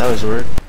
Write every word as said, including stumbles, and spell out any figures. That was weird.